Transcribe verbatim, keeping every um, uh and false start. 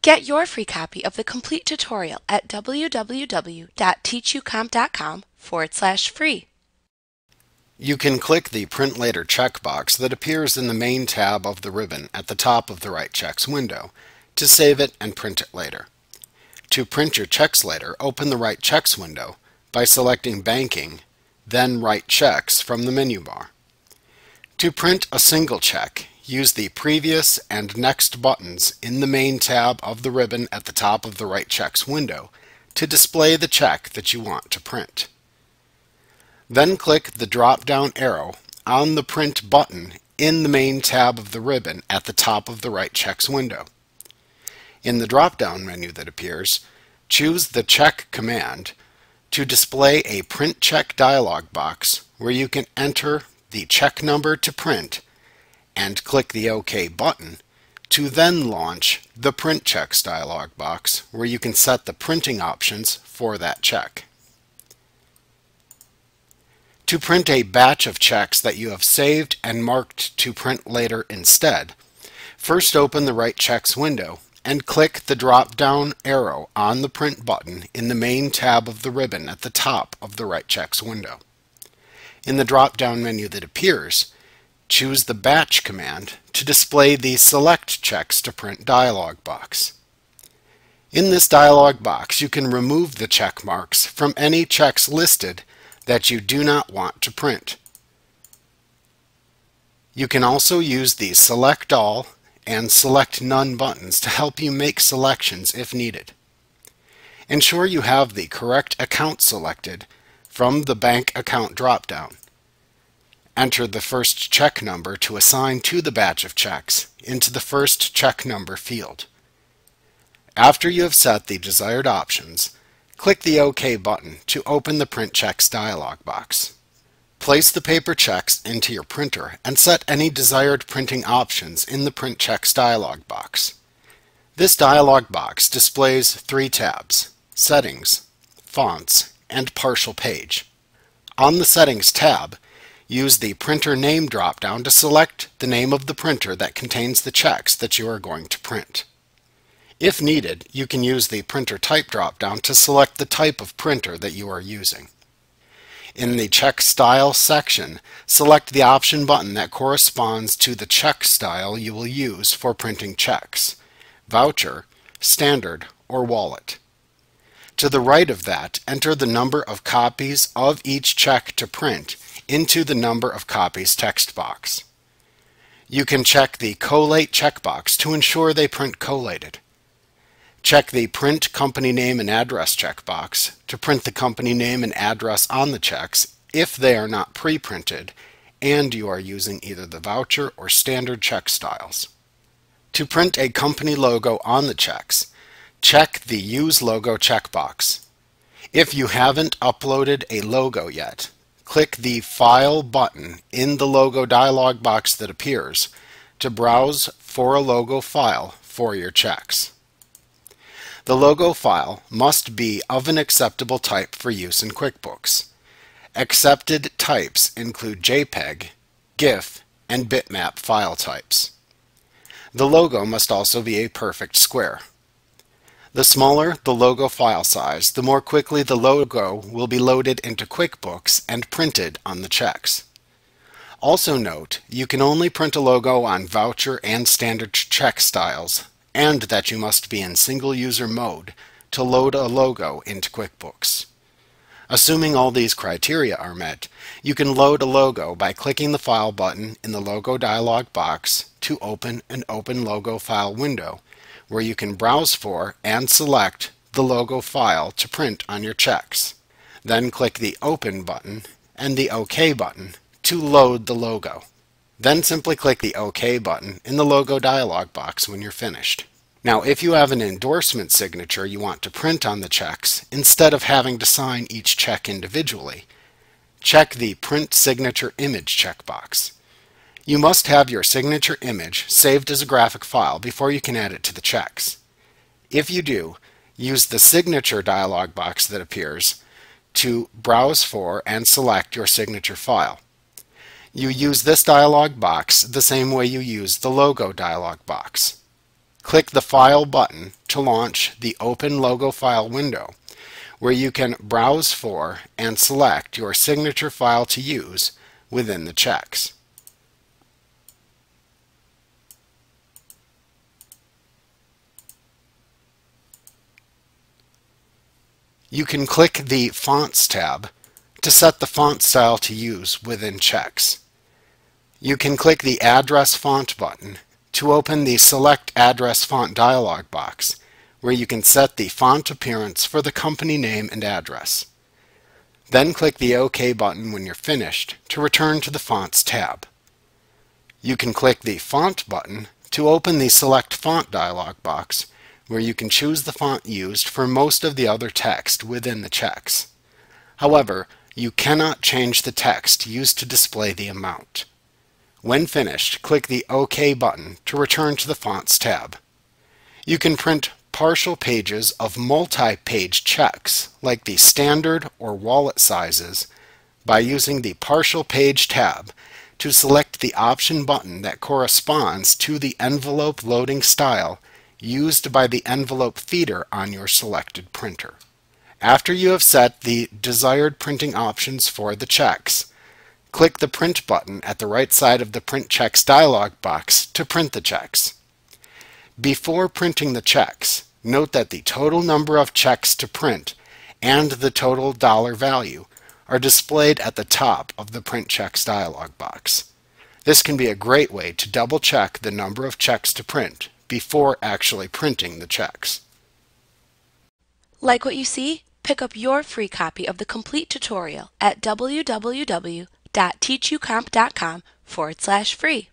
Get your free copy of the complete tutorial at w w w dot teach u comp dot com forward slash free. You can click the Print Later checkbox that appears in the main tab of the ribbon at the top of the Write Checks window to save it and print it later. To print your checks later, open the Write Checks window by selecting Banking, then Write Checks from the menu bar. To print a single check, use the Previous and Next buttons in the main tab of the ribbon at the top of the Write Checks window to display the check that you want to print. Then click the drop-down arrow on the Print button in the main tab of the ribbon at the top of the Write Checks window. In the drop-down menu that appears, choose the Check command to display a Print Check dialog box where you can enter the check number to print and click the OK button to then launch the Print Checks dialog box where you can set the printing options for that check. To print a batch of checks that you have saved and marked to print later instead, first open the Write Checks window and click the drop-down arrow on the Print button in the main tab of the ribbon at the top of the Write Checks window. In the drop-down menu that appears, choose the Batch command to display the Select Checks to Print dialog box. In this dialog box, you can remove the check marks from any checks listed that you do not want to print. You can also use the Select All and Select None buttons to help you make selections if needed. Ensure you have the correct account selected from the Bank Account dropdown. Enter the first check number to assign to the batch of checks into the First Check Number field. After you have set the desired options, click the OK button to open the Print Checks dialog box. Place the paper checks into your printer and set any desired printing options in the Print Checks dialog box. This dialog box displays three tabs: Settings, Fonts, and Partial Page. On the Settings tab, use the Printer Name dropdown to select the name of the printer that contains the checks that you are going to print. If needed, you can use the Printer Type dropdown to select the type of printer that you are using. In the Check Style section, select the option button that corresponds to the check style you will use for printing checks: voucher, standard, or wallet. To the right of that, enter the number of copies of each check to print into the Number of Copies text box. You can check the Collate checkbox to ensure they print collated. Check the Print Company Name and Address checkbox to print the company name and address on the checks if they are not pre-printed and you are using either the voucher or standard check styles. To print a company logo on the checks, check the Use Logo checkbox. If you haven't uploaded a logo yet, click the File button in the Logo dialog box that appears to browse for a logo file for your checks. The logo file must be of an acceptable type for use in QuickBooks. Accepted types include JPEG, GIF, and bitmap file types. The logo must also be a perfect square. The smaller the logo file size, the more quickly the logo will be loaded into QuickBooks and printed on the checks. Also note, you can only print a logo on voucher and standard check styles, and that you must be in single-user mode to load a logo into QuickBooks. Assuming all these criteria are met, you can load a logo by clicking the File button in the Logo dialog box to open an Open Logo File window, where you can browse for and select the logo file to print on your checks. Then click the Open button and the OK button to load the logo. Then simply click the OK button in the Logo dialog box when you're finished. Now, if you have an endorsement signature you want to print on the checks, instead of having to sign each check individually, check the Print Signature Image checkbox. You must have your signature image saved as a graphic file before you can add it to the checks. If you do, use the Signature dialog box that appears to browse for and select your signature file. You use this dialog box the same way you use the Logo dialog box. Click the File button to launch the Open Logo File window, where you can browse for and select your signature file to use within the checks. You can click the Fonts tab to set the font style to use within checks. You can click the Address Font button to open the Select Address Font dialog box, where you can set the font appearance for the company name and address. Then click the OK button when you're finished to return to the Fonts tab. You can click the Font button to open the Select Font dialog box, where you can choose the font used for most of the other text within the checks. However, you cannot change the text used to display the amount. When finished, click the OK button to return to the Fonts tab. You can print partial pages of multi-page checks, like the standard or wallet sizes, by using the Partial Page tab to select the option button that corresponds to the envelope loading style used by the envelope feeder on your selected printer. After you have set the desired printing options for the checks, click the Print button at the right side of the Print Checks dialog box to print the checks. Before printing the checks, note that the total number of checks to print and the total dollar value are displayed at the top of the Print Checks dialog box. This can be a great way to double-check the number of checks to print before actually printing the checks. Like what you see? Pick up your free copy of the complete tutorial at w w w dot teach u comp dot com forward slash free.